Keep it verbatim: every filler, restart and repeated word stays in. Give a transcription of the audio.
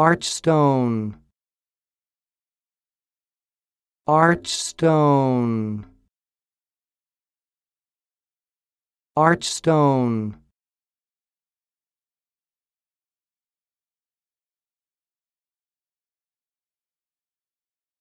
Arch Stone, Arch Stone, Arch Stone.